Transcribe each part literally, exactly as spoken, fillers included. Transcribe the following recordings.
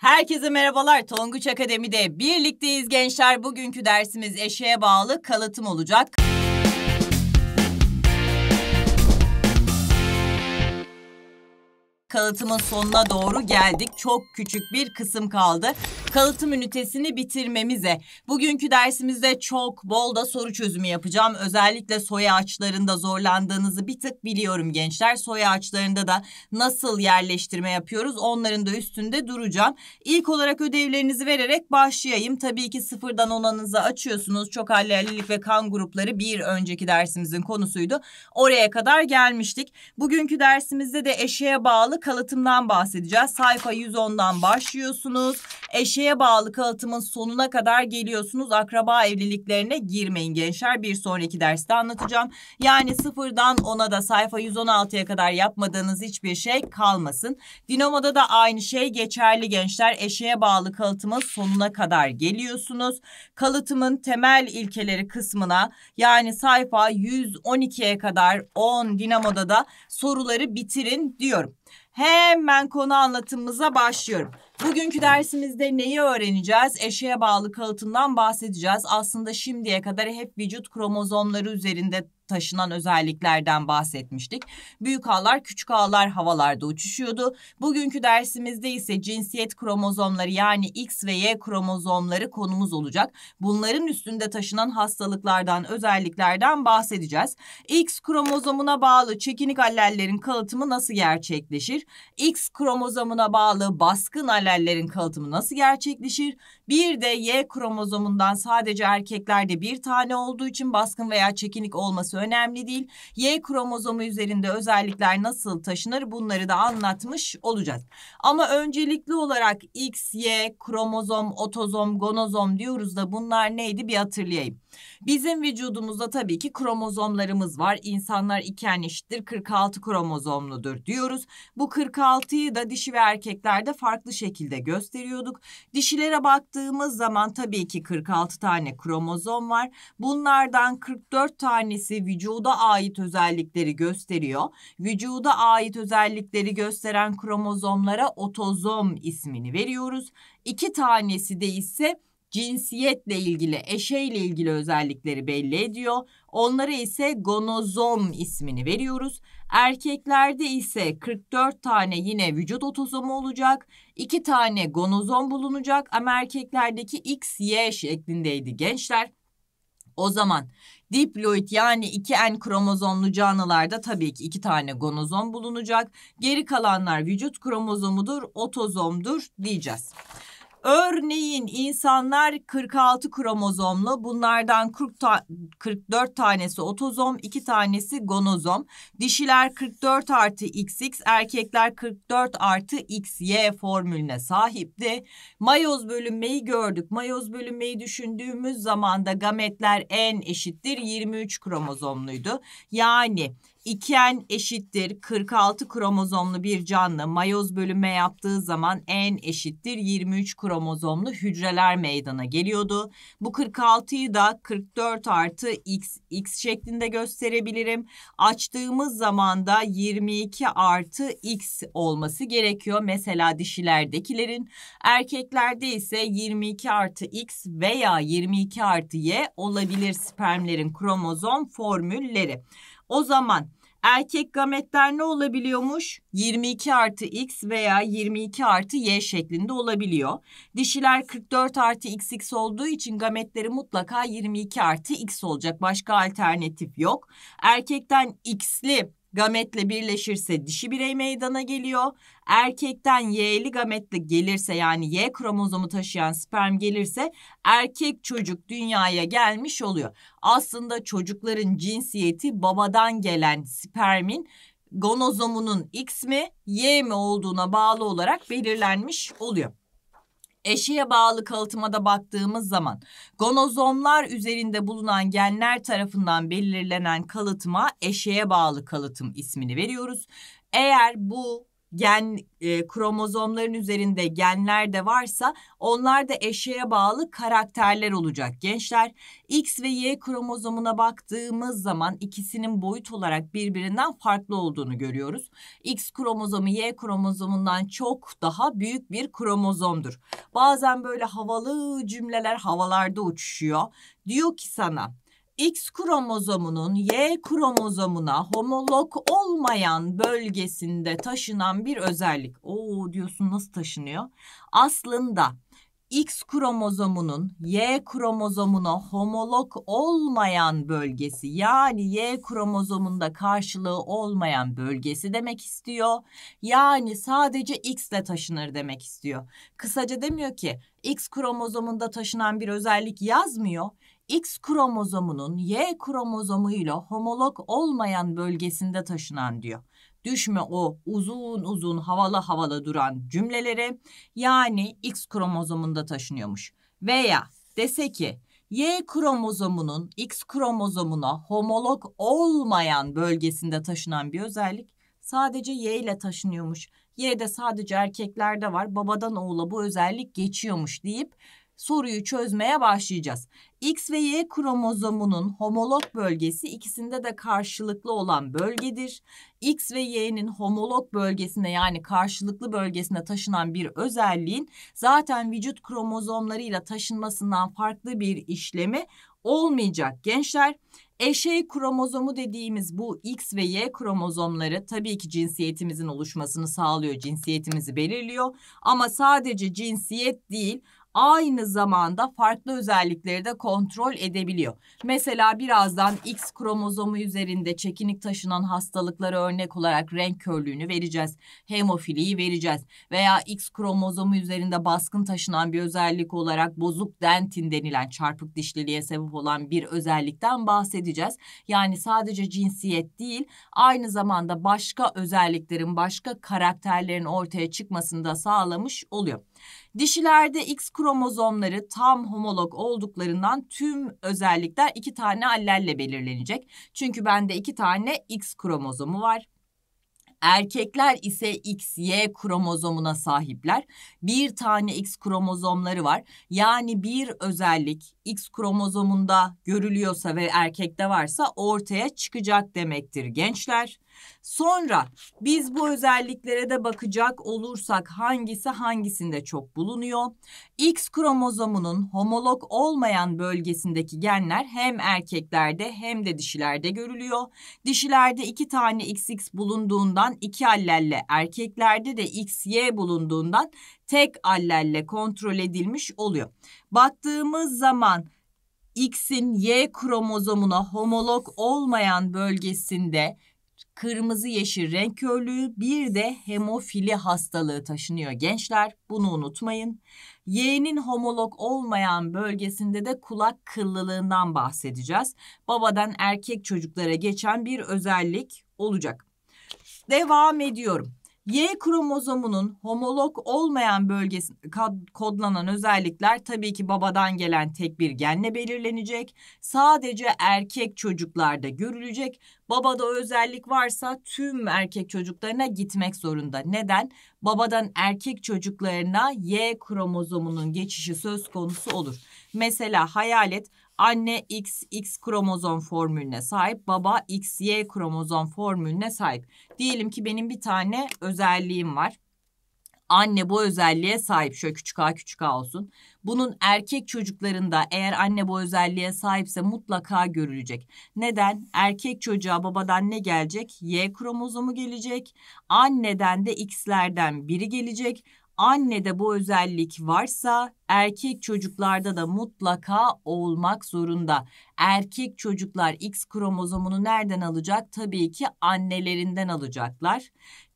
Herkese merhabalar. Tonguç Akademi'de birlikteyiz gençler. Bugünkü dersimiz eşeğe bağlı kalıtım olacak. Kalıtımın sonuna doğru geldik. Çok küçük bir kısım kaldı. Kalıtım ünitesini bitirmemize. Bugünkü dersimizde çok bol da soru çözümü yapacağım. Özellikle soy ağaçlarında zorlandığınızı bir tık biliyorum gençler. Soy ağaçlarında da nasıl yerleştirme yapıyoruz? Onların da üstünde duracağım. İlk olarak ödevlerinizi vererek başlayayım. Tabii ki sıfırdan onanızı açıyorsunuz. Çok allellik ve kan grupları bir önceki dersimizin konusuydu. Oraya kadar gelmiştik. Bugünkü dersimizde de eşeğe bağlı kalıtımdan bahsedeceğiz. Sayfa yüz ondan başlıyorsunuz. Eşeğe bağlı kalıtımın sonuna kadar geliyorsunuz. Akraba evliliklerine girmeyin gençler. Bir sonraki derste anlatacağım. Yani sıfırdan ona da sayfa yüz on altıya kadar yapmadığınız hiçbir şey kalmasın. Dinamoda da aynı şey geçerli gençler. Eşeğe bağlı kalıtımın sonuna kadar geliyorsunuz. Kalıtımın temel ilkeleri kısmına, yani sayfa yüz on ikiye kadar on dinamoda da soruları bitirin diyorum. Hemen konu anlatımımıza başlıyorum. Bugünkü dersimizde neyi öğreneceğiz? Eşeğe bağlı kalıtımdan bahsedeceğiz. Aslında şimdiye kadar hep vücut kromozomları üzerinde taşınan özelliklerden bahsetmiştik. Büyük A'lar, küçük A'lar havalarda uçuşuyordu. Bugünkü dersimizde ise cinsiyet kromozomları, yani X ve Y kromozomları konumuz olacak. Bunların üstünde taşınan hastalıklardan, özelliklerden bahsedeceğiz. X kromozomuna bağlı çekinik allellerin kalıtımı nasıl gerçekleşir? X kromozomuna bağlı baskın allellerin kalıtımı nasıl gerçekleşir? Bir de Y kromozomundan sadece erkeklerde bir tane olduğu için baskın veya çekinik olması önemli değil. Y kromozomu üzerinde özellikler nasıl taşınır, bunları da anlatmış olacağız. Ama öncelikli olarak X, Y, kromozom, otozom, gonozom diyoruz da bunlar neydi bir hatırlayayım. Bizim vücudumuzda tabii ki kromozomlarımız var. İnsanlar iken eşittir kırk altı kromozomludur diyoruz. Bu kırk altıyı da dişi ve erkeklerde farklı şekilde gösteriyorduk. Dişilere baktığımız zaman tabii ki kırk altı tane kromozom var. Bunlardan kırk dört tanesi vücuda ait özellikleri gösteriyor. Vücuda ait özellikleri gösteren kromozomlara otozom ismini veriyoruz. iki tanesi de ise cinsiyetle ilgili, eşeyle ilgili özellikleri belli ediyor. Onlara ise gonozom ismini veriyoruz. Erkeklerde ise kırk dört tane yine vücut otozomu olacak. iki tane gonozom bulunacak ama erkeklerdeki X, Y şeklindeydi gençler. O zaman diploid, yani iki N kromozomlu canlılarda tabii ki iki tane gonozom bulunacak. Geri kalanlar vücut kromozomudur, otozomdur diyeceğiz. Örneğin insanlar kırk altı kromozomlu, bunlardan kırk ta kırk dört tanesi otozom, iki tanesi gonozom. Dişiler kırk dört artı X X, erkekler kırk dört artı X Y formülüne sahipti. Mayoz bölünmeyi gördük. Mayoz bölünmeyi düşündüğümüz zaman da gametler N eşittir yirmi üç kromozomluydu. Yani iki N eşittir kırk altı kromozomlu bir canlı mayoz bölünme yaptığı zaman N eşittir yirmi üç kromozomlu hücreler meydana geliyordu. Bu kırk altıyı da kırk dört artı X X şeklinde gösterebilirim. Açtığımız zaman da yirmi iki artı X olması gerekiyor. Mesela dişilerdekilerin, erkeklerde ise yirmi iki artı X veya yirmi iki artı Y olabilir spermlerin kromozom formülleri. O zaman erkek gametler ne olabiliyormuş? yirmi iki artı X veya yirmi iki artı Y şeklinde olabiliyor. Dişiler kırk dört artı X X olduğu için gametleri mutlaka yirmi iki artı X olacak. Başka alternatif yok. Erkekten X'li gametle birleşirse dişi birey meydana geliyor. Erkekten Y'li gametle gelirse, yani Y kromozomu taşıyan sperm gelirse erkek çocuk dünyaya gelmiş oluyor. Aslında çocukların cinsiyeti babadan gelen spermin gonozomunun X mi Y mi olduğuna bağlı olarak belirlenmiş oluyor. Eşeğe bağlı kalıtıma da baktığımız zaman gonozomlar üzerinde bulunan genler tarafından belirlenen kalıtıma eşeğe bağlı kalıtım ismini veriyoruz. Eğer bu gen e, kromozomların üzerinde genler de varsa onlar da eşeğe bağlı karakterler olacak gençler. X ve Y kromozomuna baktığımız zaman ikisinin boyut olarak birbirinden farklı olduğunu görüyoruz. X kromozomu Y kromozomundan çok daha büyük bir kromozomdur. Bazen böyle havalı cümleler havalarda uçuşuyor. Diyor ki sana, X kromozomunun Y kromozomuna homolog olmayan bölgesinde taşınan bir özellik. Oo diyorsun, nasıl taşınıyor? Aslında X kromozomunun Y kromozomuna homolog olmayan bölgesi, yani Y kromozomunda karşılığı olmayan bölgesi demek istiyor. Yani sadece X ile taşınır demek istiyor. Kısaca demiyor ki X kromozomunda taşınan bir özellik yazmıyor. X kromozomunun Y kromozomuyla homolog olmayan bölgesinde taşınan diyor. Düşme o uzun uzun havalı havalı duran cümlelere. Yani X kromozomunda taşınıyormuş. Veya dese ki Y kromozomunun X kromozomuna homolog olmayan bölgesinde taşınan bir özellik sadece Y ile taşınıyormuş. Y'de sadece erkeklerde var. Babadan oğula bu özellik geçiyormuş deyip soruyu çözmeye başlayacağız. X ve Y kromozomunun homolog bölgesi ikisinde de karşılıklı olan bölgedir. X ve Y'nin homolog bölgesine, yani karşılıklı bölgesine taşınan bir özelliğin zaten vücut kromozomlarıyla taşınmasından farklı bir işlemi olmayacak gençler. Eşey kromozomu dediğimiz bu X ve Y kromozomları tabii ki cinsiyetimizin oluşmasını sağlıyor, cinsiyetimizi belirliyor. Ama sadece cinsiyet değil, aynı zamanda farklı özellikleri de kontrol edebiliyor. Mesela birazdan X kromozomu üzerinde çekinik taşınan hastalıkları örnek olarak renk körlüğünü vereceğiz. Hemofiliyi vereceğiz. Veya X kromozomu üzerinde baskın taşınan bir özellik olarak bozuk dentin denilen çarpık dişliliğe sebep olan bir özellikten bahsedeceğiz. Yani sadece cinsiyet değil, aynı zamanda başka özelliklerin, başka karakterlerin ortaya çıkmasını da sağlamış oluyor. Dişilerde X kromozomları tam homolog olduklarından tüm özellikler iki tane allelle belirlenecek. Çünkü bende iki tane X kromozomu var. Erkekler ise X Y kromozomuna sahipler. Bir tane X kromozomları var. Yani bir özellik X kromozomunda görülüyorsa ve erkekte varsa ortaya çıkacak demektir gençler. Sonra biz bu özelliklere de bakacak olursak hangisi hangisinde çok bulunuyor? X kromozomunun homolog olmayan bölgesindeki genler hem erkeklerde hem de dişilerde görülüyor. Dişilerde iki tane X X bulunduğundan iki allelle, erkeklerde de X Y bulunduğundan tek allelle kontrol edilmiş oluyor. Baktığımız zaman X'in Y kromozomuna homolog olmayan bölgesinde kırmızı yeşil renk körlüğü, bir de hemofili hastalığı taşınıyor gençler. Bunu unutmayın. Y'nin homolog olmayan bölgesinde de kulak kıllılığından bahsedeceğiz. Babadan erkek çocuklara geçen bir özellik olacak. Devam ediyorum. Y kromozomunun homolog olmayan bölgesi kodlanan özellikler tabii ki babadan gelen tek bir genle belirlenecek. Sadece erkek çocuklarda görülecek. Babada özellik varsa tüm erkek çocuklarına gitmek zorunda. Neden? Babadan erkek çocuklarına Y kromozomunun geçişi söz konusu olur. Mesela hayal et. Anne X, X kromozom formülüne sahip, baba X, Y kromozom formülüne sahip. Diyelim ki benim bir tane özelliğim var. Anne bu özelliğe sahip, şöyle küçük a küçük a olsun. Bunun erkek çocuklarında eğer anne bu özelliğe sahipse mutlaka görülecek. Neden? Erkek çocuğa babadan ne gelecek? Y kromozomu gelecek. Anneden de X'lerden biri gelecek. Annede bu özellik varsa erkek çocuklarda da mutlaka olmak zorunda. Erkek çocuklar X kromozomunu nereden alacak? Tabii ki annelerinden alacaklar.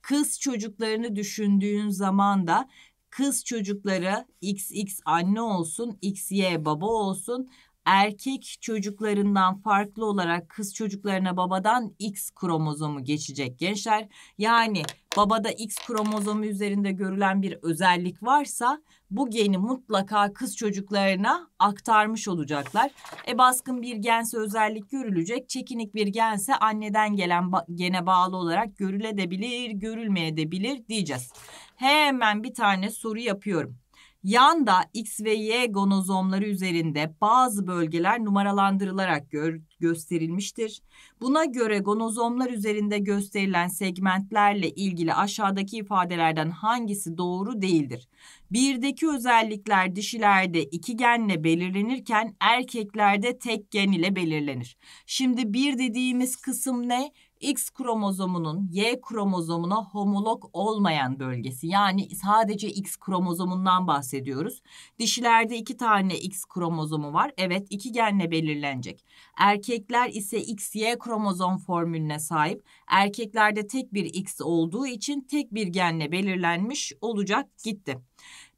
Kız çocuklarını düşündüğün zaman da kız çocukları X X anne olsun, X Y baba olsun. erkek çocuklarından farklı olarak kız çocuklarına babadan X kromozomu geçecek gençler. Yani babada X kromozomu üzerinde görülen bir özellik varsa bu geni mutlaka kız çocuklarına aktarmış olacaklar. E baskın bir gense özellik görülecek. Çekinik bir gense anneden gelen gene bağlı olarak görülebilir, görülmeyebilir diyeceğiz. Hemen bir tane soru yapıyorum. Yanda X ve Y gonozomları üzerinde bazı bölgeler numaralandırılarak gö gösterilmiştir. Buna göre gonozomlar üzerinde gösterilen segmentlerle ilgili aşağıdaki ifadelerden hangisi doğru değildir? Birdeki özellikler dişilerde iki genle belirlenirken erkeklerde tek gen ile belirlenir. Şimdi bir dediğimiz kısım ne? X kromozomunun Y kromozomuna homolog olmayan bölgesi. Yani sadece X kromozomundan bahsediyoruz. Dişilerde iki tane X kromozomu var. Evet, iki genle belirlenecek. Erkekler ise X Y kromozom formülüne sahip. Erkeklerde tek bir X olduğu için tek bir genle belirlenmiş olacak. Gitti.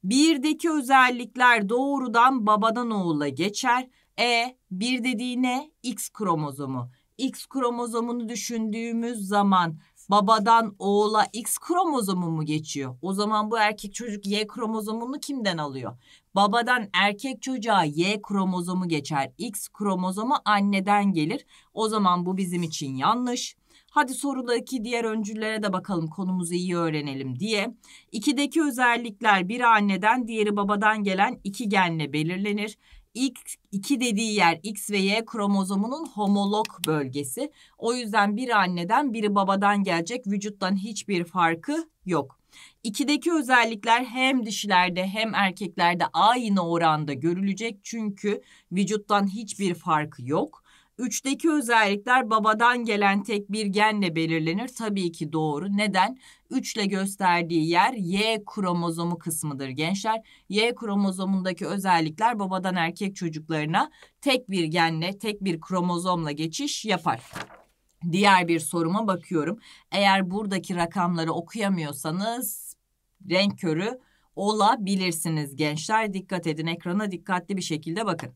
Birdeki özellikler doğrudan babadan oğula geçer. E, bir dediği ne? X kromozomu. X kromozomunu düşündüğümüz zaman babadan oğula X kromozomu mu geçiyor? O zaman bu erkek çocuk Y kromozomunu kimden alıyor? Babadan erkek çocuğa Y kromozomu geçer. X kromozomu anneden gelir. O zaman bu bizim için yanlış. Hadi sorudaki diğer öncüllere de bakalım, konumuzu iyi öğrenelim diye. ikideki özellikler biri anneden diğeri babadan gelen iki genle belirlenir. İlk iki dediği yer X ve Y kromozomunun homolog bölgesi. O yüzden biri anneden biri babadan gelecek. Vücuttan hiçbir farkı yok. ikideki özellikler hem dişilerde hem erkeklerde aynı oranda görülecek. Çünkü vücuttan hiçbir farkı yok. üçteki özellikler babadan gelen tek bir genle belirlenir. Tabii ki doğru. Neden? üç ile gösterdiği yer Y kromozomu kısmıdır gençler. Y kromozomundaki özellikler babadan erkek çocuklarına tek bir genle, tek bir kromozomla geçiş yapar. Diğer bir soruma bakıyorum. Eğer buradaki rakamları okuyamıyorsanız renk körü olabilirsiniz gençler. Dikkat edin, ekrana dikkatli bir şekilde bakın.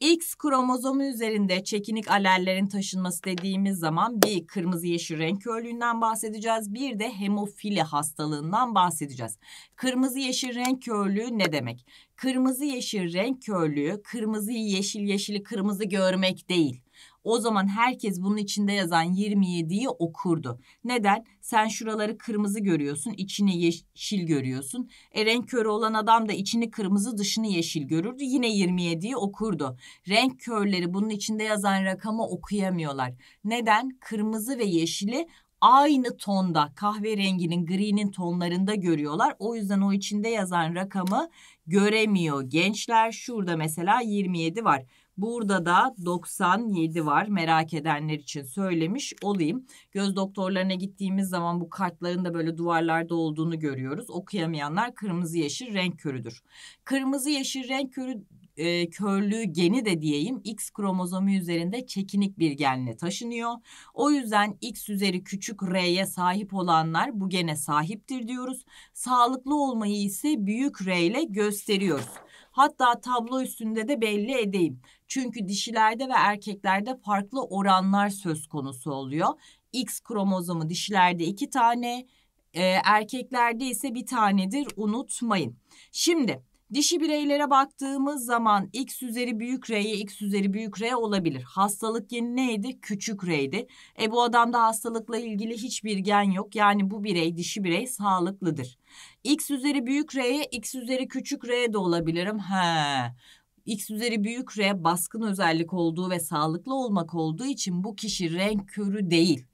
X kromozomu üzerinde çekinik allellerin taşınması dediğimiz zaman bir kırmızı yeşil renk körlüğünden bahsedeceğiz. Bir de hemofili hastalığından bahsedeceğiz. Kırmızı yeşil renk körlüğü ne demek? Kırmızı yeşil renk körlüğü kırmızı yeşil yeşili kırmızı görmek değil. O zaman herkes bunun içinde yazan yirmi yediyi okurdu. Neden? Sen şuraları kırmızı görüyorsun, içini yeşil görüyorsun. E, renk körü olan adam da içini kırmızı, dışını yeşil görürdü. Yine yirmi yediyi okurdu. Renk körleri bunun içinde yazan rakamı okuyamıyorlar. Neden? Kırmızı ve yeşili aynı tonda, kahverenginin, gri'nin tonlarında görüyorlar. O yüzden o içinde yazan rakamı göremiyor gençler. Şurada mesela yirmi yedi var. Burada da doksan yedi var, merak edenler için söylemiş olayım. Göz doktorlarına gittiğimiz zaman bu kartların da böyle duvarlarda olduğunu görüyoruz. Okuyamayanlar kırmızı yeşil renk körüdür. Kırmızı yeşil renk körü e, körlüğü geni de diyeyim X kromozomu üzerinde çekinik bir genle taşınıyor. O yüzden X üzeri küçük R'ye sahip olanlar bu gene sahiptir diyoruz. Sağlıklı olmayı ise büyük R ile gösteriyoruz. Hatta tablo üstünde de belli edeyim. Çünkü dişilerde ve erkeklerde farklı oranlar söz konusu oluyor. X kromozomu dişilerde iki tane, e, erkeklerde ise bir tanedir, unutmayın. Şimdi dişi bireylere baktığımız zaman X üzeri büyük R'ye X üzeri büyük R olabilir. Hastalık geni neydi? Küçük R'ydi. E bu adamda hastalıkla ilgili hiçbir gen yok. Yani bu birey, dişi birey sağlıklıdır. X üzeri büyük R'ye X üzeri küçük R de olabilirim. He. X üzeri büyük R baskın özellik olduğu ve sağlıklı olmak olduğu için bu kişi renk körü değil.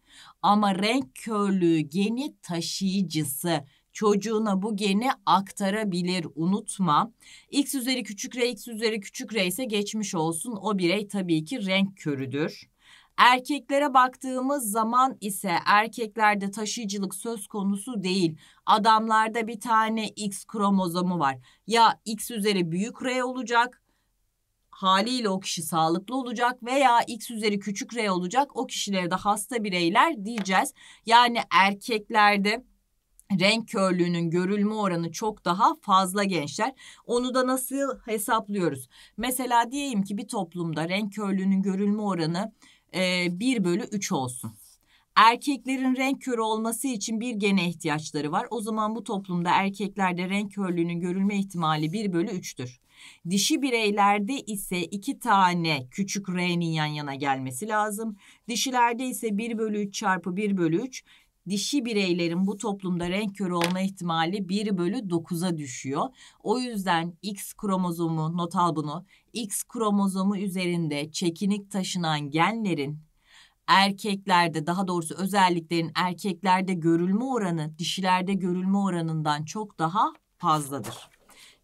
Ama renk körlüğü geni taşıyıcısı. Çocuğuna bu geni aktarabilir, unutma. X üzeri küçük R, X üzeri küçük R ise geçmiş olsun. O birey tabii ki renk körüdür. Erkeklere baktığımız zaman ise erkeklerde taşıyıcılık söz konusu değil. Adamlarda bir tane X kromozomu var. Ya X üzeri büyük R olacak, haliyle o kişi sağlıklı olacak, veya X üzeri küçük R olacak, o kişilere de hasta bireyler diyeceğiz. Yani erkeklerde renk körlüğünün görülme oranı çok daha fazla gençler. Onu da nasıl hesaplıyoruz? Mesela diyelim ki bir toplumda renk körlüğünün görülme oranı bir bölü üç olsun. Erkeklerin renk körü olması için bir gene ihtiyaçları var. O zaman bu toplumda erkeklerde renk körlüğünün görülme ihtimali bir bölü üç'tür. Dişi bireylerde ise iki tane küçük R'nin yan yana gelmesi lazım. Dişilerde ise bir bölü üç çarpı bir bölü üç. Dişi bireylerin bu toplumda renk körü olma ihtimali bir bölü dokuz'a düşüyor. O yüzden X kromozomu, not al bunu, X kromozomu üzerinde çekinik taşınan genlerin erkeklerde, daha doğrusu özelliklerin erkeklerde görülme oranı dişilerde görülme oranından çok daha fazladır.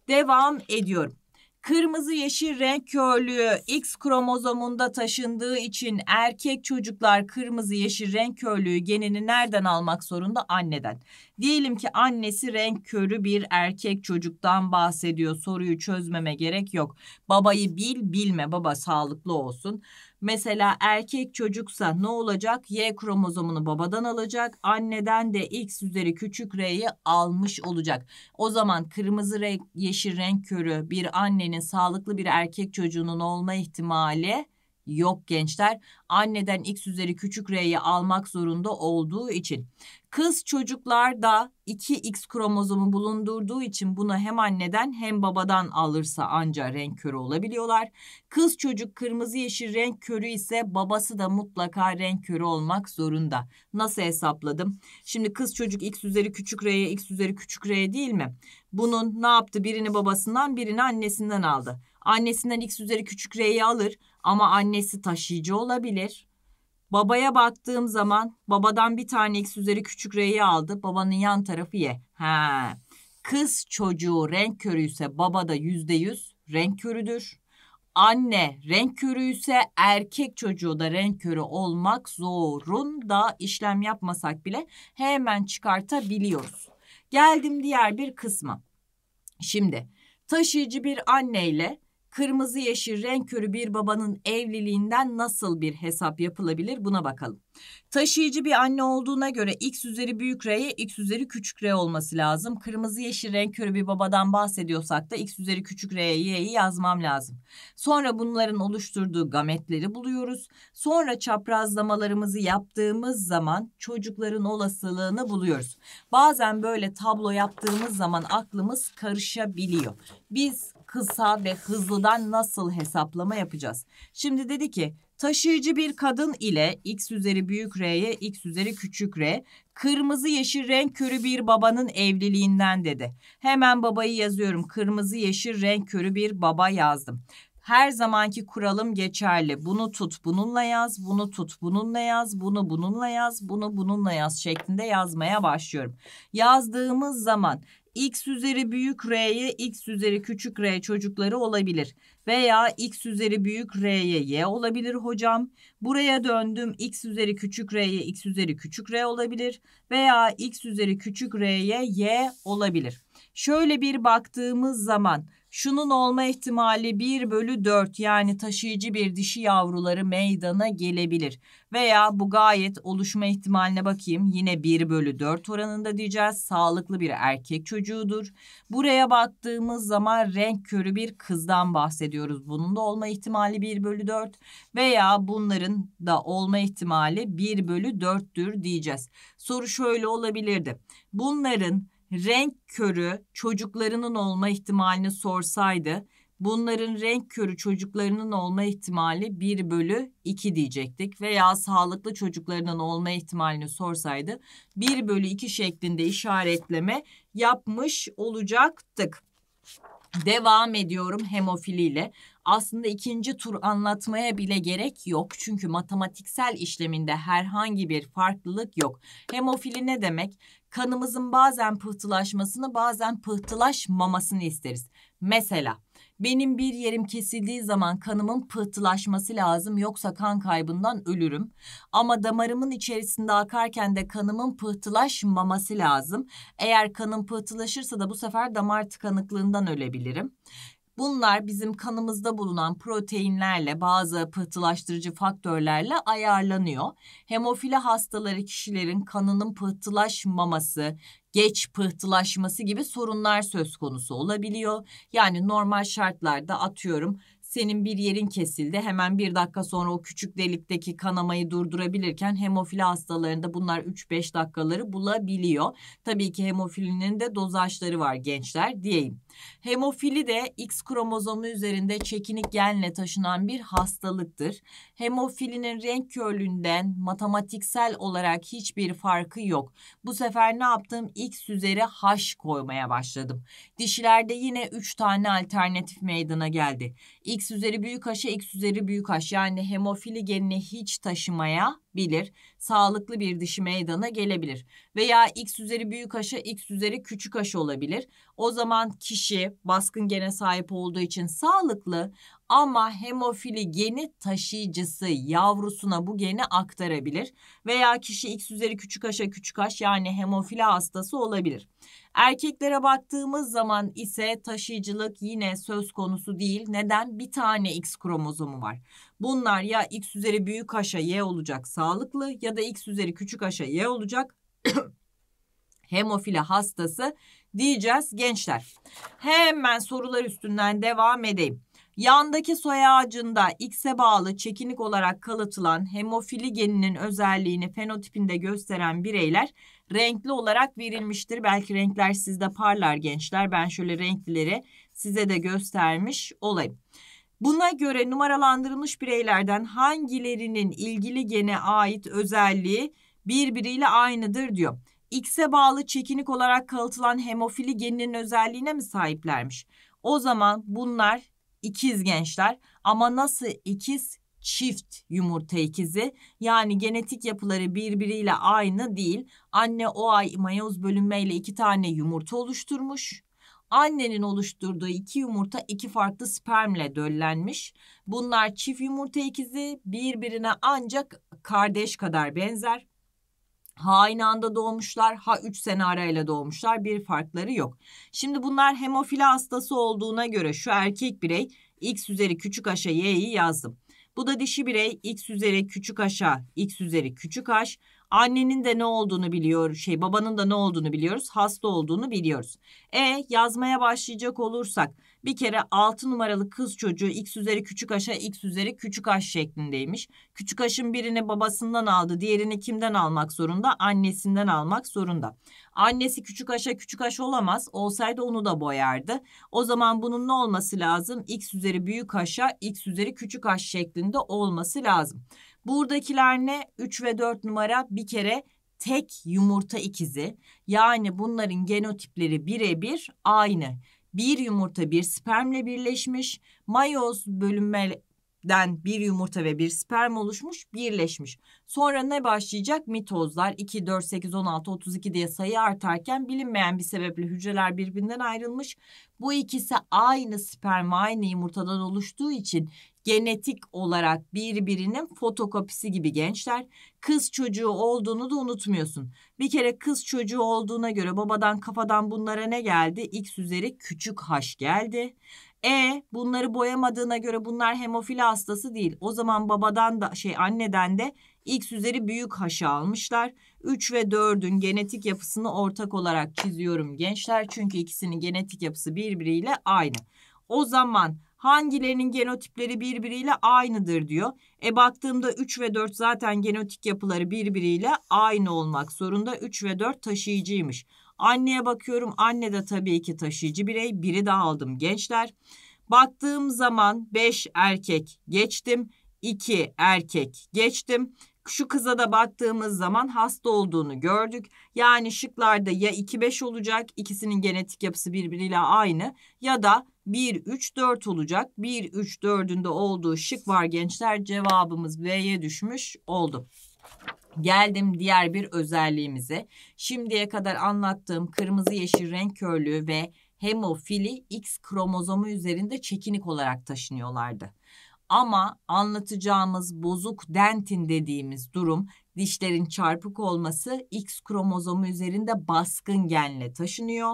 Devam ediyorum. Kırmızı yeşil renk körlüğü X kromozomunda taşındığı için erkek çocuklar kırmızı yeşil renk körlüğü genini nereden almak zorunda? Anneden. Diyelim ki annesi renk körü bir erkek çocuktan bahsediyor. Soruyu çözmeme gerek yok. Babayı bil, bilme. Baba sağlıklı olsun. Mesela erkek çocuksa ne olacak? Y kromozomunu babadan alacak. Anneden de X üzeri küçük R'yi almış olacak. O zaman kırmızı renk, yeşil renk körü bir annenin sağlıklı bir erkek çocuğunun olma ihtimali yok gençler. Anneden X üzeri küçük R'yi almak zorunda olduğu için. Kız çocuklarda iki X kromozomu bulundurduğu için bunu hem anneden hem babadan alırsa ancak renk körü olabiliyorlar. Kız çocuk kırmızı yeşil renk körü ise babası da mutlaka renk körü olmak zorunda. Nasıl hesapladım? Şimdi kız çocuk X üzeri küçük R'ye X üzeri küçük R değil mi? Bunun ne yaptı? Birini babasından birini annesinden aldı. Annesinden X üzeri küçük R'yi alır ama annesi taşıyıcı olabilir. Babaya baktığım zaman babadan bir tane X üzeri küçük R'yi aldı. Babanın yan tarafı Y. Ha. Kız çocuğu renk körüyse baba da yüzde yüz renk körüdür. Anne renk körüyse erkek çocuğu da renk körü olmak zorunda. İşlem yapmasak bile hemen çıkartabiliyoruz. Geldim diğer bir kısma. Şimdi taşıyıcı bir anneyle kırmızı yeşil renk körü bir babanın evliliğinden nasıl bir hesap yapılabilir? Buna bakalım. Taşıyıcı bir anne olduğuna göre X üzeri büyük R'ye X üzeri küçük R olması lazım. Kırmızı yeşil renk körü bir babadan bahsediyorsak da X üzeri küçük R'ye Y'yi yazmam lazım. Sonra bunların oluşturduğu gametleri buluyoruz. Sonra çaprazlamalarımızı yaptığımız zaman çocukların olasılığını buluyoruz. Bazen böyle tablo yaptığımız zaman aklımız karışabiliyor. Biz kısa ve hızlıdan nasıl hesaplama yapacağız? Şimdi dedi ki taşıyıcı bir kadın ile X üzeri büyük R'ye X üzeri küçük R, kırmızı yeşil renk körü bir babanın evliliğinden dedi. Hemen babayı yazıyorum. Kırmızı yeşil renk körü bir baba yazdım. Her zamanki kuralım geçerli. Bunu tut bununla yaz, bunu tut bununla yaz, bunu bununla yaz, bunu bununla yaz şeklinde yazmaya başlıyorum. Yazdığımız zaman X üzeri büyük R'ye X üzeri küçük R çocukları olabilir. Veya X üzeri büyük R'ye Y olabilir hocam. Buraya döndüm. X üzeri küçük R'ye X üzeri küçük R olabilir. Veya X üzeri küçük R'ye Y olabilir. Şöyle bir baktığımız zaman şunun olma ihtimali bir bölü dört, yani taşıyıcı bir dişi yavruları meydana gelebilir. Veya bu gayet oluşma ihtimaline bakayım. Yine bir bölü dört oranında diyeceğiz. Sağlıklı bir erkek çocuğudur. Buraya baktığımız zaman renk körü bir kızdan bahsediyoruz. Bunun da olma ihtimali bir bölü dört veya bunların da olma ihtimali bir bölü dört'tür diyeceğiz. Soru şöyle olabilirdi. Bunların renk körü çocuklarının olma ihtimalini sorsaydı bunların renk körü çocuklarının olma ihtimali bir bölü iki diyecektik. Veya sağlıklı çocuklarının olma ihtimalini sorsaydı bir bölü iki şeklinde işaretleme yapmış olacaktık. Devam ediyorum hemofiliyle. Aslında ikinci tur anlatmaya bile gerek yok. Çünkü matematiksel işleminde herhangi bir farklılık yok. Hemofili ne demek? Kanımızın bazen pıhtılaşmasını bazen pıhtılaşmamasını isteriz. Mesela benim bir yerim kesildiği zaman kanımın pıhtılaşması lazım, yoksa kan kaybından ölürüm. Ama damarımın içerisinde akarken de kanımın pıhtılaşmaması lazım. Eğer kanım pıhtılaşırsa da bu sefer damar tıkanıklığından ölebilirim. Bunlar bizim kanımızda bulunan proteinlerle, bazı pıhtılaştırıcı faktörlerle ayarlanıyor. Hemofili hastaları kişilerin kanının pıhtılaşmaması, geç pıhtılaşması gibi sorunlar söz konusu olabiliyor. Yani normal şartlarda, atıyorum, senin bir yerin kesildi, hemen bir dakika sonra o küçük delikteki kanamayı durdurabilirken hemofili hastalarında bunlar üç beş dakikaları bulabiliyor. Tabii ki hemofilinin de dozajları var gençler diyeyim. Hemofili de X kromozomu üzerinde çekinik genle taşınan bir hastalıktır. Hemofilinin renk körlüğünden matematiksel olarak hiçbir farkı yok. Bu sefer ne yaptım? X üzeri H koymaya başladım. Dişilerde yine üç tane alternatif meydana geldi. X üzeri büyük H'e X üzeri büyük H, yani hemofili genini hiç taşımayabilir. Sağlıklı bir dişi meydana gelebilir. Veya X üzeri büyük H'e X üzeri küçük H olabilir. O zaman kişi baskın gene sahip olduğu için sağlıklı, ama hemofili geni taşıyıcısı yavrusuna bu geni aktarabilir. Veya kişi X üzeri küçük H'e küçük H, yani hemofili hastası olabilir. Erkeklere baktığımız zaman ise taşıyıcılık yine söz konusu değil. Neden? Bir tane X kromozomu var. Bunlar ya X üzeri büyük H'e Y olacak sağlıklı, ya da X üzeri küçük H'e Y olacak hemofili hastası diyeceğiz gençler. Hemen sorular üstünden devam edeyim. Yandaki soy ağacında X'e bağlı çekinik olarak kalıtılan hemofili geninin özelliğini fenotipinde gösteren bireyler renkli olarak verilmiştir. Belki renkler sizde parlar gençler. Ben şöyle renklileri size de göstermiş olayım. Buna göre numaralandırılmış bireylerden hangilerinin ilgili gene ait özelliği birbiriyle aynıdır diyor. X'e bağlı çekinik olarak kalıtılan hemofili geninin özelliğine mi sahiplermiş? O zaman bunlar ikiz gençler, ama nasıl ikiz? Çift yumurta ikizi, yani genetik yapıları birbiriyle aynı değil. Anne o ay mayoz bölünmeyle iki tane yumurta oluşturmuş. Annenin oluşturduğu iki yumurta iki farklı spermle döllenmiş. Bunlar çift yumurta ikizi, birbirine ancak kardeş kadar benzer. Ha aynı anda doğmuşlar, ha üç sene arayla doğmuşlar, bir farkları yok. Şimdi bunlar hemofili hastası olduğuna göre şu erkek birey X üzeri küçük H'a Y'yi yazdım. Bu da dişi birey X üzeri küçük H'a X üzeri küçük H. Annenin de ne olduğunu biliyoruz, şey babanın da ne olduğunu biliyoruz, hasta olduğunu biliyoruz. E yazmaya başlayacak olursak bir kere altı numaralı kız çocuğu X üzeri küçük H'a X üzeri küçük H şeklindeymiş. Küçük H'ın birini babasından aldı, diğerini kimden almak zorunda? Annesinden almak zorunda. Annesi küçük H'a küçük H olamaz, olsaydı onu da boyardı. O zaman bunun ne olması lazım? X üzeri büyük H'a X üzeri küçük H şeklinde olması lazım. Buradakiler ne? üç ve dört numara bir kere tek yumurta ikizi. Yani bunların genotipleri birebir aynı. Bir yumurta bir spermle birleşmiş. Mayoz bölünmeden bir yumurta ve bir sperm oluşmuş, birleşmiş. Sonra ne başlayacak? Mitozlar iki, dört, sekiz, on altı, otuz iki diye sayı artarken bilinmeyen bir sebeple hücreler birbirinden ayrılmış. Bu ikisi aynı sperm ve aynı yumurtadan oluştuğu için genetik olarak birbirinin fotokopisi gibi gençler. Kız çocuğu olduğunu da unutmuyorsun. Bir kere kız çocuğu olduğuna göre babadan kafadan bunlara ne geldi? X üzeri küçük H geldi. E bunları boyamadığına göre bunlar hemofili hastası değil. O zaman babadan da şey anneden de X üzeri büyük H'ı almışlar. üç ve dördün genetik yapısını ortak olarak çiziyorum gençler. Çünkü ikisinin genetik yapısı birbiriyle aynı. O zaman hangilerinin genotipleri birbiriyle aynıdır diyor. E baktığımda üç ve dört zaten genotik yapıları birbiriyle aynı olmak zorunda. üç ve dört taşıyıcıymış. Anneye bakıyorum. Anne de tabii ki taşıyıcı birey. Biri daha aldım gençler. Baktığım zaman beş erkek geçtim. iki erkek geçtim. Şu kıza da baktığımız zaman hasta olduğunu gördük. Yani şıklarda ya iki beş olacak, ikisinin genetik yapısı birbiriyle aynı, ya da bir üç dört olacak. bir üç dördün de olduğu şık var gençler. Cevabımız B'ye düşmüş oldu. Geldim diğer bir özelliğimize. Şimdiye kadar anlattığım kırmızı yeşil renk körlüğü ve hemofili X kromozomu üzerinde çekinik olarak taşınıyorlardı. Ama anlatacağımız bozuk dentin dediğimiz durum, dişlerin çarpık olması, X kromozomu üzerinde baskın genle taşınıyor.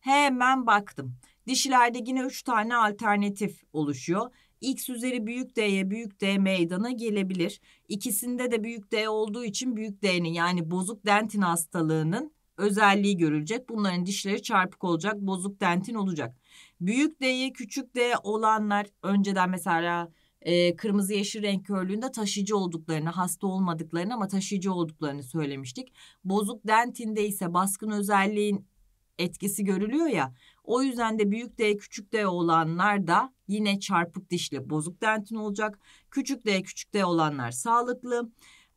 Hemen baktım. Dişilerde yine üç tane alternatif oluşuyor. X üzeri büyük D'ye büyük D meydana gelebilir. İkisinde de büyük D olduğu için büyük D'nin yani bozuk dentin hastalığının özelliği görülecek. Bunların dişleri çarpık olacak, bozuk dentin olacak. Büyük D'ye küçük D olanlar önceden mesela e, kırmızı yeşil renk körlüğünde taşıyıcı olduklarını, hasta olmadıklarını ama taşıyıcı olduklarını söylemiştik. Bozuk dentinde ise baskın özelliğin etkisi görülüyor ya. O yüzden de büyük D küçük D olanlar da yine çarpık dişli bozuk dentin olacak. Küçük D küçük D olanlar sağlıklı.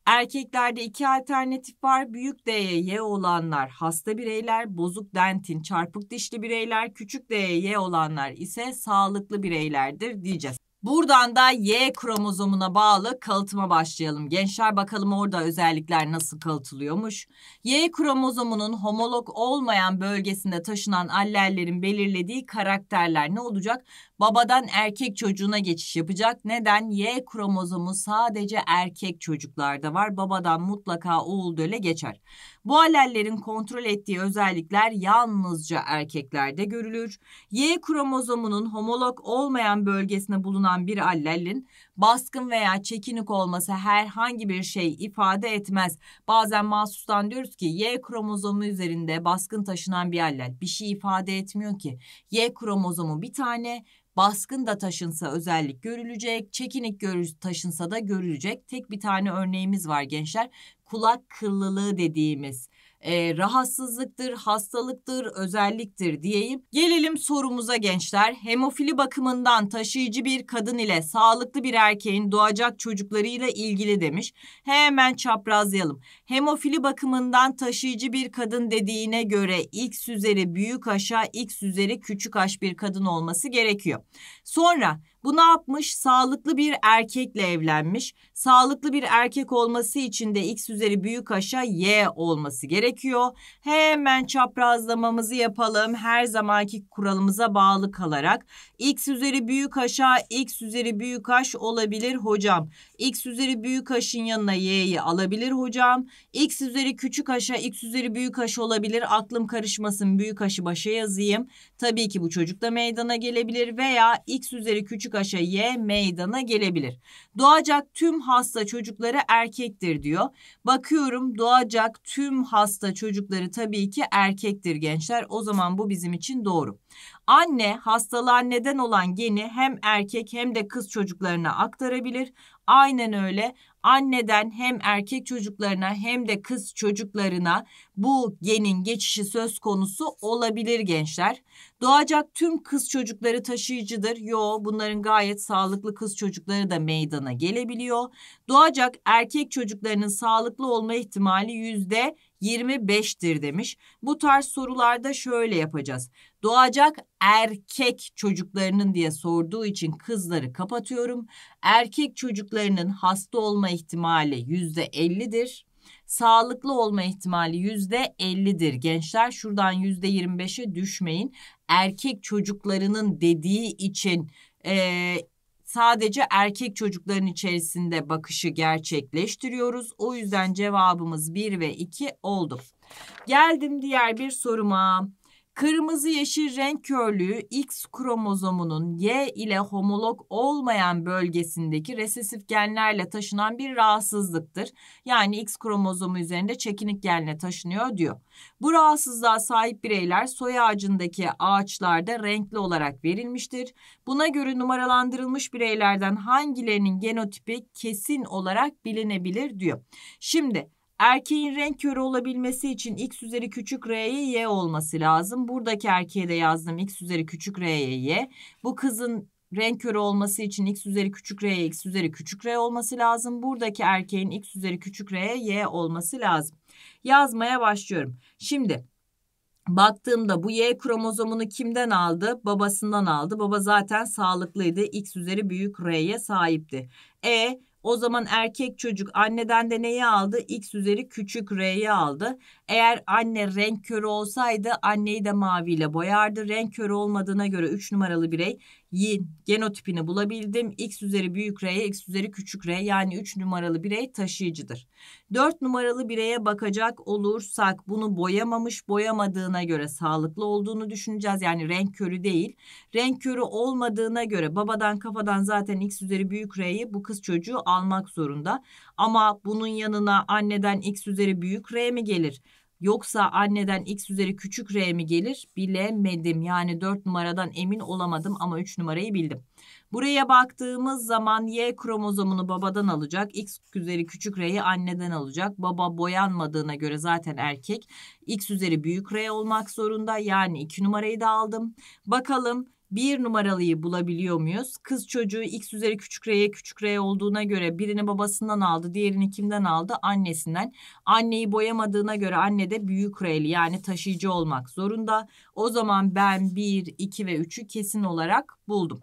Erkeklerde iki alternatif var. Büyük D'ye Y olanlar hasta bireyler, bozuk dentin çarpık dişli bireyler, küçük D'ye Y olanlar ise sağlıklı bireylerdir diyeceğiz. Buradan da Y kromozomuna bağlı kalıtıma başlayalım. Gençler bakalım orada özellikler nasıl kalıtılıyormuş. Y kromozomunun homolog olmayan bölgesinde taşınan allellerin belirlediği karakterler ne olacak? Babadan erkek çocuğuna geçiş yapacak. Neden? Y kromozomu sadece erkek çocuklarda var. Babadan mutlaka oğul döle geçer. Bu allellerin kontrol ettiği özellikler yalnızca erkeklerde görülür. Y kromozomunun homolog olmayan bölgesinde bulunan bir allelin baskın veya çekinik olması herhangi bir şey ifade etmez. Bazen mahsustan diyoruz ki Y kromozomu üzerinde baskın taşınan bir allel bir şey ifade etmiyor ki. Y kromozomu bir tane, baskın da taşınsa özellik görülecek, çekinik taşınsa da görülecek. Tek bir tane örneğimiz var gençler. Kulak kıllılığı dediğimiz E, rahatsızlıktır, hastalıktır, özelliktir diyeyim. Gelelim sorumuza gençler. Hemofili bakımından taşıyıcı bir kadın ile sağlıklı bir erkeğin doğacak çocuklarıyla ilgili demiş. Hemen çaprazlayalım. Hemofili bakımından taşıyıcı bir kadın dediğine göre X üzeri büyük H'a, X üzeri küçük H bir kadın olması gerekiyor. Sonra bu ne yapmış? Sağlıklı bir erkekle evlenmiş. Sağlıklı bir erkek olması için de X üzeri büyük H'a Y olması gerekiyor. Hemen çaprazlamamızı yapalım. Her zamanki kuralımıza bağlı kalarak. X üzeri büyük H'a X üzeri büyük H olabilir hocam. X üzeri büyük H'ın yanına Y'yi alabilir hocam. X üzeri küçük H'a X üzeri büyük H olabilir. Aklım karışmasın, büyük H'ı başa yazayım. Tabii ki bu çocuk da meydana gelebilir veya X üzeri küçük H'a Y meydana gelebilir. Doğacak tüm hasta çocukları erkektir diyor. Bakıyorum doğacak tüm hasta çocukları tabii ki erkektir gençler. O zaman bu bizim için doğru. Anne hastalığa neden olan geni hem erkek hem de kız çocuklarına aktarabilir. Aynen öyle. Anneden hem erkek çocuklarına hem de kız çocuklarına bu genin geçişi söz konusu olabilir gençler. Doğacak tüm kız çocukları taşıyıcıdır. Yo, bunların gayet sağlıklı kız çocukları da meydana gelebiliyor. Doğacak erkek çocuklarının sağlıklı olma ihtimali yüzde yirmi beş'tir demiş. Bu tarz sorularda şöyle yapacağız. Doğacak erkek çocuklarının diye sorduğu için kızları kapatıyorum. Erkek çocuklarının hasta olma ihtimali yüzde elli'dir. Sağlıklı olma ihtimali yüzde elli'dir. Gençler şuradan yüzde yirmi beş'e düşmeyin. Erkek çocuklarının dediği için e, sadece erkek çocukların içerisinde bakışı gerçekleştiriyoruz. O yüzden cevabımız bir ve iki oldu. Geldim diğer bir soruma. Kırmızı yeşil renk körlüğü X kromozomunun Y ile homolog olmayan bölgesindeki resesif genlerle taşınan bir rahatsızlıktır. Yani X kromozomu üzerinde çekinik genle taşınıyor diyor. Bu rahatsızlığa sahip bireyler soy ağacındaki ağaçlarda renkli olarak verilmiştir. Buna göre numaralandırılmış bireylerden hangilerinin genotipi kesin olarak bilinebilir diyor. Şimdi erkeğin renk körü olabilmesi için X üzeri küçük R'ye Y olması lazım. Buradaki erkeğe de yazdım X üzeri küçük R'ye Y. Bu kızın renk körü olması için X üzeri küçük R'ye X üzeri küçük R olması lazım. Buradaki erkeğin X üzeri küçük R'ye Y olması lazım. Yazmaya başlıyorum. Şimdi baktığımda bu Y kromozomunu kimden aldı? Babasından aldı. Baba zaten sağlıklıydı. X üzeri büyük R'ye sahipti. E... O zaman erkek çocuk anneden de neyi aldı? X üzeri küçük R'yi aldı. Eğer anne renk körü olsaydı anneyi de maviyle boyardı. Renk körü olmadığına göre üç numaralı birey Y genotipini bulabildim. X üzeri büyük R'ye X üzeri küçük R, yani üç numaralı birey taşıyıcıdır. dört numaralı bireye bakacak olursak bunu boyamamış, boyamadığına göre sağlıklı olduğunu düşüneceğiz. Yani renk körü değil. Renk körü olmadığına göre babadan kafadan zaten X üzeri büyük R'yi bu kız çocuğu almak zorunda. Ama bunun yanına anneden X üzeri büyük R mi gelir? Yoksa anneden X üzeri küçük R mi gelir? Bilemedim. Yani dört numaradan emin olamadım ama üç numarayı bildim. Buraya baktığımız zaman Y kromozomunu babadan alacak. X üzeri küçük R'yi anneden alacak. Baba boyanmadığına göre zaten erkek. X üzeri büyük R olmak zorunda. Yani iki numarayı da aldım. Bakalım bir numaralıyı bulabiliyor muyuz? Kız çocuğu X üzeri küçük R'ye küçük R olduğuna göre birini babasından aldı, diğerini kimden aldı? Annesinden. Anneyi boyamadığına göre anne de büyük R'li, yani taşıyıcı olmak zorunda. O zaman ben bir, iki ve üçü kesin olarak buldum.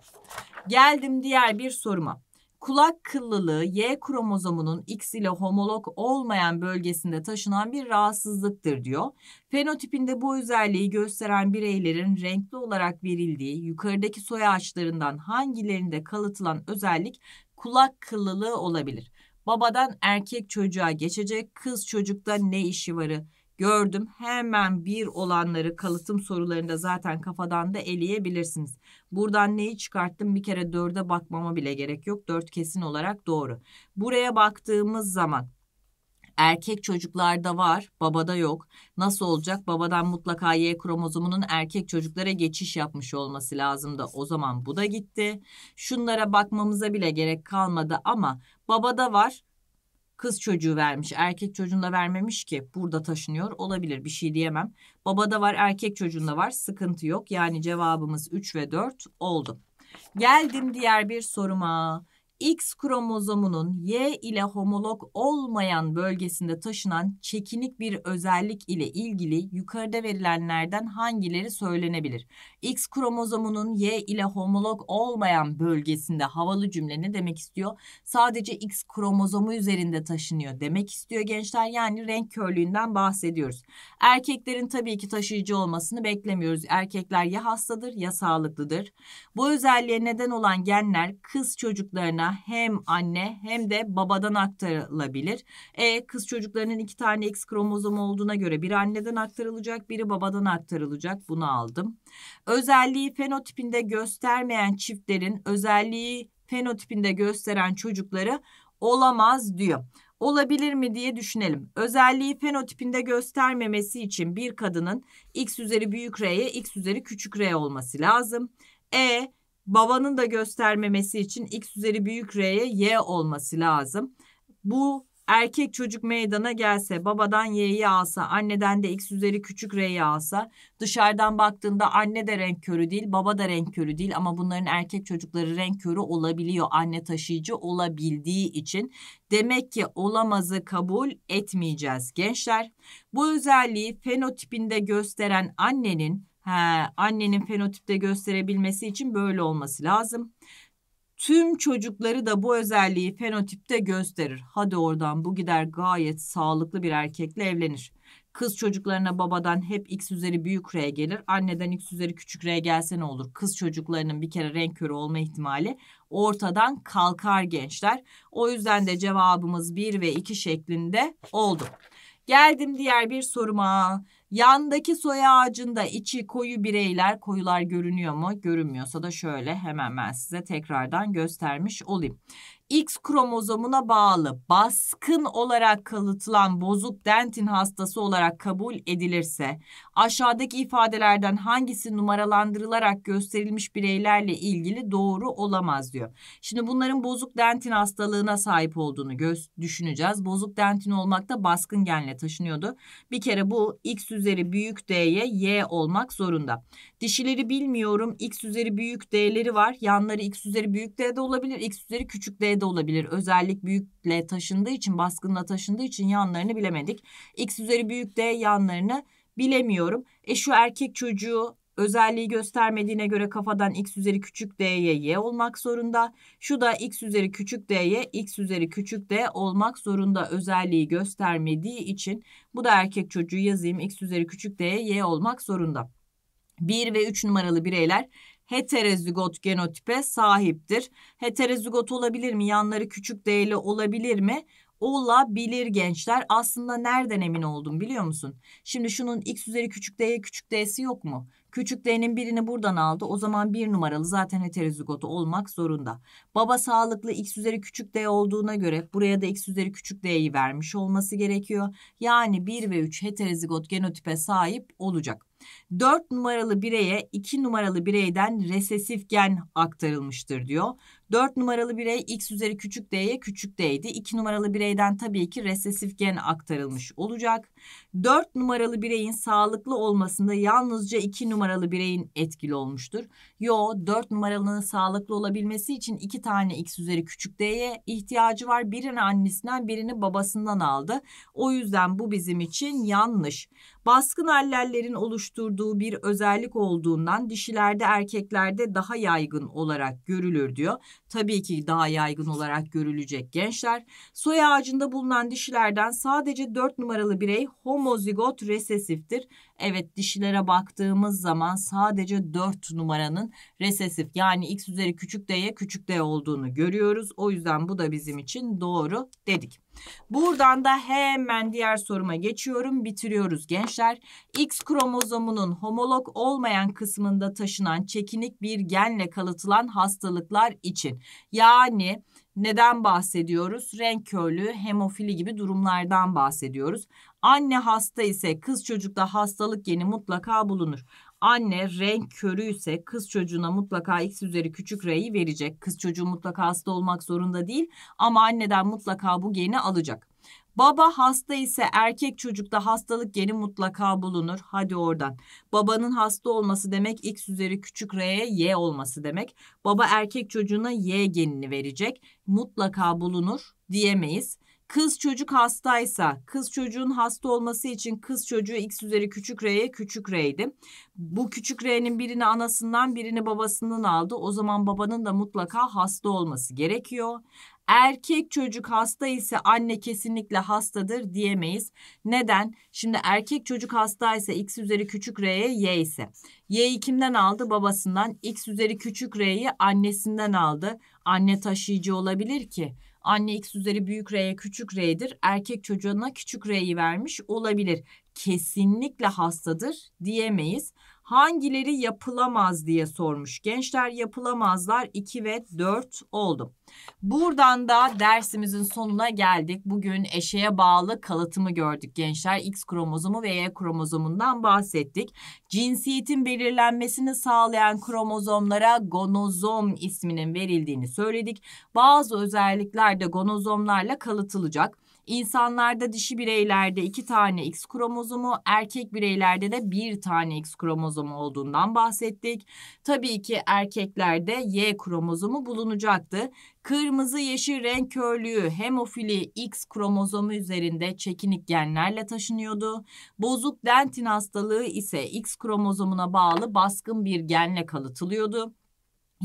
Geldim diğer bir soruma. Kulak kıllılığı Y kromozomunun X ile homolog olmayan bölgesinde taşınan bir rahatsızlıktır diyor. Fenotipinde bu özelliği gösteren bireylerin renkli olarak verildiği yukarıdaki soy ağaçlarından hangilerinde kalıtılan özellik kulak kıllılığı olabilir? Babadan erkek çocuğa geçecek, kız çocukta ne işi varı gördüm. Hemen bir olanları kalıtım sorularında zaten kafadan da eleyebilirsiniz. Buradan neyi çıkarttım? Bir kere dörde bakmama bile gerek yok. dört kesin olarak doğru. Buraya baktığımız zaman erkek çocuklarda var, babada yok. Nasıl olacak? Babadan mutlaka Y kromozomunun erkek çocuklara geçiş yapmış olması lazım da. O zaman bu da gitti. Şunlara bakmamıza bile gerek kalmadı ama babada var. Kız çocuğu vermiş, erkek çocuğunda vermemiş ki burada taşınıyor olabilir, bir şey diyemem. Babada var, erkek çocuğunda var, sıkıntı yok. Yani cevabımız üç ve dört oldu. Geldim diğer bir soruma. X kromozomunun Y ile homolog olmayan bölgesinde taşınan çekinik bir özellik ile ilgili yukarıda verilenlerden hangileri söylenebilir? X kromozomunun Y ile homolog olmayan bölgesinde havalı cümle ne demek istiyor? Sadece X kromozomu üzerinde taşınıyor demek istiyor gençler. Yani renk körlüğünden bahsediyoruz. Erkeklerin tabii ki taşıyıcı olmasını beklemiyoruz. Erkekler ya hastadır ya sağlıklıdır. Bu özelliğe neden olan genler kız çocuklarına hem anne hem de babadan aktarılabilir. E, kız çocuklarının iki tane X kromozomu olduğuna göre biri anneden aktarılacak, biri babadan aktarılacak. Bunu aldım. Özelliği fenotipinde göstermeyen çiftlerin özelliği fenotipinde gösteren çocukları olamaz diyor. Olabilir mi diye düşünelim. Özelliği fenotipinde göstermemesi için bir kadının X üzeri büyük R'ye X üzeri küçük R olması lazım. E Babanın da göstermemesi için X üzeri büyük R'ye Y olması lazım. Bu erkek çocuk meydana gelse, babadan Y'yi alsa, anneden de X üzeri küçük R'yi alsa, dışarıdan baktığında anne de renk körü değil, baba da renk körü değil ama bunların erkek çocukları renk körü olabiliyor. Anne taşıyıcı olabildiği için demek ki olamazı kabul etmeyeceğiz gençler. Bu özelliği fenotipinde gösteren annenin He, annenin fenotipte gösterebilmesi için böyle olması lazım. Tüm çocukları da bu özelliği fenotipte gösterir. Hadi oradan, bu gider gayet sağlıklı bir erkekle evlenir. Kız çocuklarına babadan hep X üzeri büyük R gelir. Anneden X üzeri küçük R gelse ne olur? Kız çocuklarının bir kere renk körü olma ihtimali ortadan kalkar gençler. O yüzden de cevabımız bir ve iki şeklinde oldu. Geldim diğer bir soruma. Yandaki soy ağacında içi koyu bireyler, koyular görünüyor mu? Görünmüyorsa da şöyle hemen ben size tekrardan göstermiş olayım. X kromozomuna bağlı baskın olarak kalıtılan bozuk dentin hastası olarak kabul edilirse aşağıdaki ifadelerden hangisi numaralandırılarak gösterilmiş bireylerle ilgili doğru olamaz diyor. Şimdi bunların bozuk dentin hastalığına sahip olduğunu düşüneceğiz. Bozuk dentin olmakta baskın genle taşınıyordu. Bir kere bu X üzeri büyük D'ye Y olmak zorunda. Dişileri bilmiyorum, X üzeri büyük D'leri var. Yanları X üzeri büyük D'de olabilir, X üzeri küçük D'de olabilir. Özellik büyükle taşındığı için, baskınla taşındığı için yanlarını bilemedik. X üzeri büyük D yanlarını bilemiyorum. E şu erkek çocuğu Özelliği göstermediğine göre kafadan x üzeri küçük d'ye y olmak zorunda. Şu da x üzeri küçük d'ye x üzeri küçük d olmak zorunda özelliği göstermediği için. Bu da erkek çocuğu yazayım, x üzeri küçük d'ye y olmak zorunda. bir ve üç numaralı bireyler heterozigot genotipe sahiptir. Heterozigot olabilir mi? Yanları küçük d'li olabilir mi? Olabilir gençler. Aslında nereden emin oldum biliyor musun? Şimdi şunun x üzeri küçük d'ye küçük d'si yok mu? Küçük d'nin birini buradan aldı. O zaman bir numaralı zaten heterozigotu olmak zorunda. Baba sağlıklı x üzeri küçük d olduğuna göre buraya da x üzeri küçük d'yi vermiş olması gerekiyor. Yani bir ve üç heterozigot genotipe sahip olacak. dört numaralı bireye iki numaralı bireyden resesif gen aktarılmıştır diyor. dört numaralı birey x üzeri küçük d'ye küçük d'ydi. iki numaralı bireyden tabii ki resesif gen aktarılmış olacak. dört numaralı bireyin sağlıklı olmasında yalnızca iki numaralı bireyin etkili olmuştur. Yo, dört numaralının sağlıklı olabilmesi için iki tane x üzeri küçük d'ye ihtiyacı var. Birini annesinden, birini babasından aldı. O yüzden bu bizim için yanlış. Baskın allellerin oluşturduğu bir özellik olduğundan dişilerde erkeklerde daha yaygın olarak görülür diyor. Tabii ki daha yaygın olarak görülecek gençler. Soy ağacında bulunan dişilerden sadece dört numaralı birey homozigot resesiftir. Evet, dişilere baktığımız zaman sadece dört numaranın resesif yani x üzeri küçük d'ye küçük d olduğunu görüyoruz. O yüzden bu da bizim için doğru dedik. Buradan da hemen diğer soruma geçiyorum. Bitiriyoruz gençler. X kromozomunun homolog olmayan kısmında taşınan çekinik bir genle kalıtılan hastalıklar için. Yani neden bahsediyoruz? Renk körlüğü, hemofili gibi durumlardan bahsediyoruz. Anne hasta ise kız çocukta hastalık geni mutlaka bulunur. Anne renk körü ise kız çocuğuna mutlaka x üzeri küçük r'yi verecek. Kız çocuğu mutlaka hasta olmak zorunda değil ama anneden mutlaka bu geni alacak. Baba hasta ise erkek çocukta hastalık geni mutlaka bulunur. Hadi oradan. Babanın hasta olması demek x üzeri küçük r'ye y olması demek. Baba erkek çocuğuna y genini verecek. Mutlaka bulunur diyemeyiz. Kız çocuk hastaysa kız çocuğun hasta olması için kız çocuğu x üzeri küçük r'ye küçük r'ydi. Bu küçük r'nin birini anasından birini babasından aldı. O zaman babanın da mutlaka hasta olması gerekiyor. Erkek çocuk hasta ise anne kesinlikle hastadır diyemeyiz. Neden? Şimdi erkek çocuk hasta ise x üzeri küçük r'ye y ise. Y'yi kimden aldı? Babasından. X üzeri küçük r'yi annesinden aldı. Anne taşıyıcı olabilir ki. Anne x üzeri büyük r'ye küçük r'dir. Erkek çocuğuna küçük r'yi vermiş olabilir. Kesinlikle hastadır diyemeyiz. Hangileri yapılamaz diye sormuş. Gençler yapılamazlar iki ve dört oldu. Buradan da dersimizin sonuna geldik. Bugün eşeğe bağlı kalıtımı gördük gençler. X kromozomu ve Y kromozomundan bahsettik. Cinsiyetin belirlenmesini sağlayan kromozomlara gonozom isminin verildiğini söyledik. Bazı özellikler de gonozomlarla kalıtılacak. İnsanlarda dişi bireylerde iki tane X kromozomu, erkek bireylerde de bir tane X kromozomu olduğundan bahsettik. Tabii ki erkeklerde Y kromozomu bulunacaktı. Kırmızı yeşil renk körlüğü hemofili X kromozomu üzerinde çekinik genlerle taşınıyordu. Bozuk dentin hastalığı ise X kromozomuna bağlı baskın bir genle kalıtılıyordu.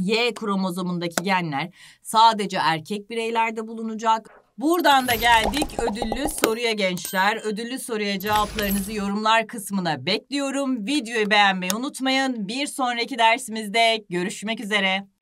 Y kromozomundaki genler sadece erkek bireylerde bulunacak. Buradan da geldik ödüllü soruya gençler. Ödüllü soruya cevaplarınızı yorumlar kısmına bekliyorum. Videoyu beğenmeyi unutmayın. Bir sonraki dersimizde görüşmek üzere.